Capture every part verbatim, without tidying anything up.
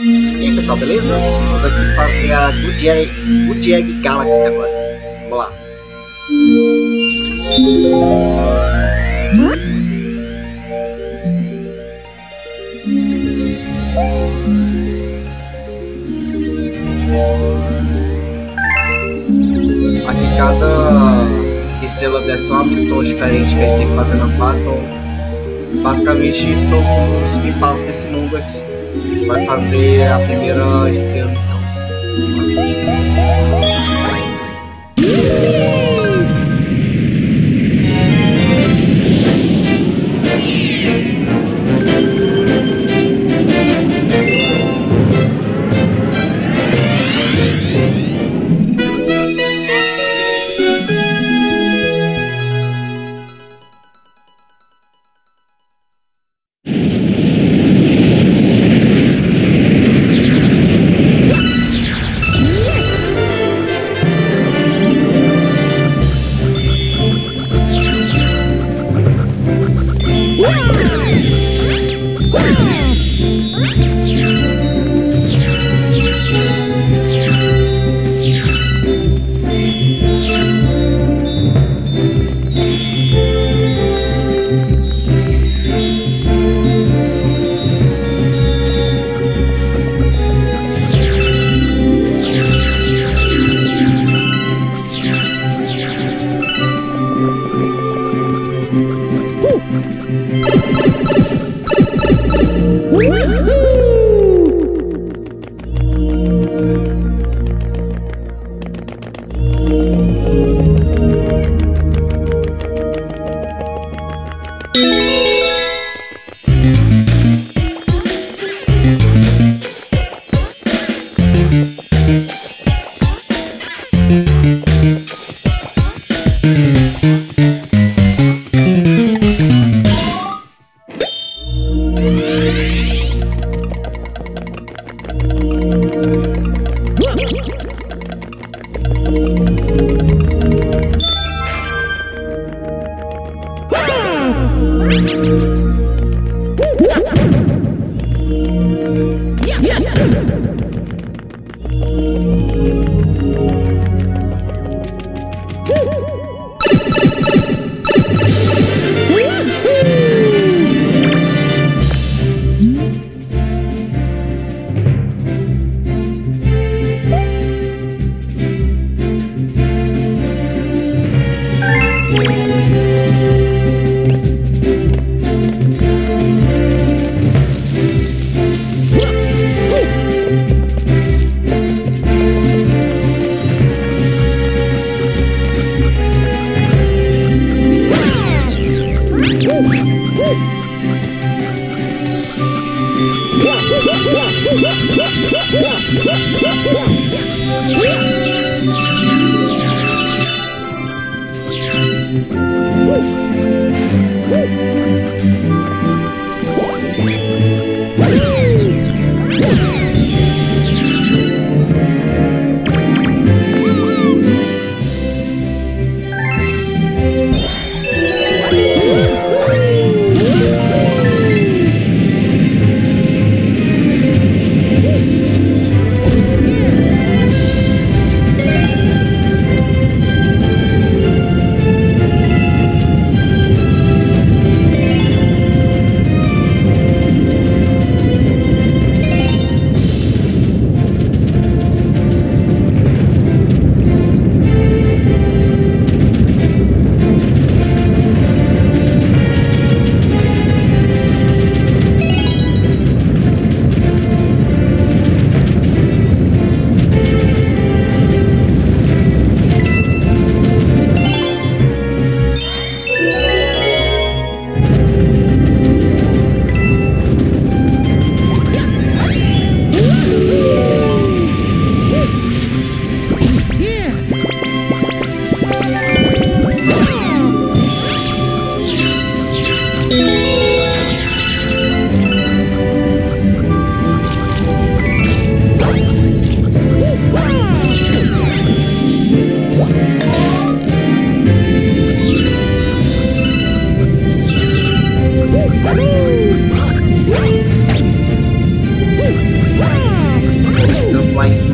E aí pessoal, beleza? Vamos aqui fazer a Good Egg, Good Egg Galaxy agora. Vamos lá. Aqui cada estrela dessa é uma missão diferente que a gente tem que fazer na fase, então basicamente são os subfases desse mundo aqui. Vai fazer a primeira estrela então. nice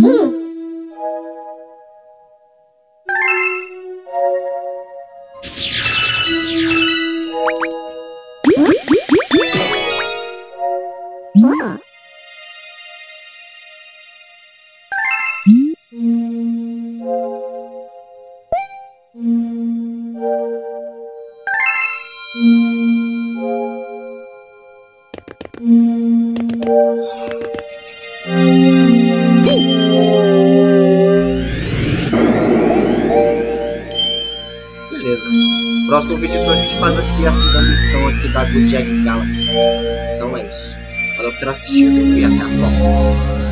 Woo! Beleza. No próximo vídeo então a gente faz aqui a segunda missão aqui da Good Egg Galaxy. Então é isso. Valeu por ter assistido e até a próxima.